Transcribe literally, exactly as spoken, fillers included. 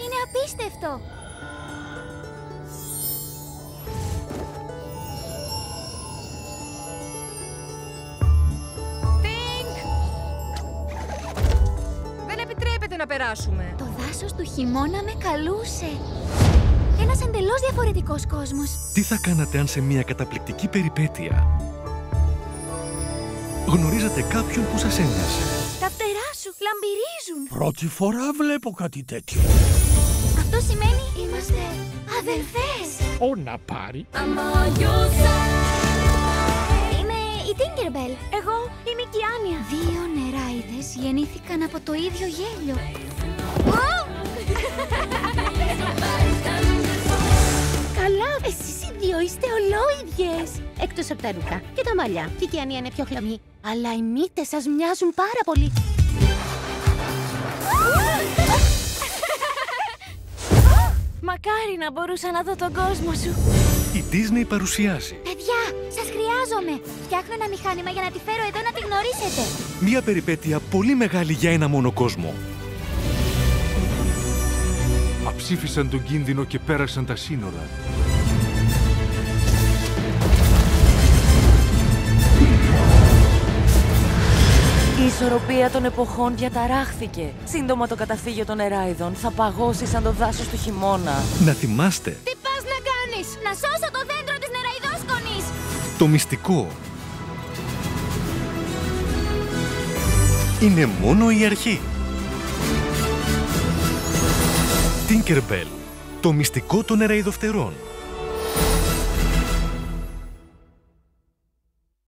Είναι απίστευτο! Τίνκ! Δεν επιτρέπεται να περάσουμε. Το δάσος του χειμώνα με καλούσε. Ένας εντελώς διαφορετικός κόσμος. Τι θα κάνατε αν σε μια καταπληκτική περιπέτεια γνωρίζατε κάποιον που σας ένοιασε? Τα φτερά σου λαμπυρίζουν. Πρώτη φορά βλέπω κάτι τέτοιο. Αυτό σημαίνει είμαστε αδελφές. Ω να πάρει. Είμαι η Τίνκερμπελ. Εγώ είμαι η Κιάνια. Δύο νεράιδες γεννήθηκαν από το ίδιο γέλιο. Καλά, εσείς οι δύο είστε ολόιδιες. Εκτός από τα ρούχα και τα μαλλιά. Η Κιάνια είναι πιο χλωμή, αλλά οι μύτες σας μοιάζουν πάρα πολύ. Μακάρι να μπορούσα να δω τον κόσμο σου. Η Disney παρουσιάζει. Παιδιά, σας χρειάζομαι. Φτιάχνω ένα μηχάνημα για να τη φέρω εδώ να τη γνωρίσετε. Μια περιπέτεια πολύ μεγάλη για ένα μόνο κόσμο. Αψήφισαν τον κίνδυνο και πέρασαν τα σύνορα. Η ισορροπία των εποχών διαταράχθηκε. Σύντομα το καταφύγιο των νεράιδων θα παγώσει σαν το δάσος του χειμώνα. Να θυμάστε... Τι πας να κάνεις? Να σώσω το δέντρο της νεραϊδόσκονης! Το μυστικό είναι μόνο η αρχή. Τίνκερμπελ, το μυστικό των νεραϊδοφτερών.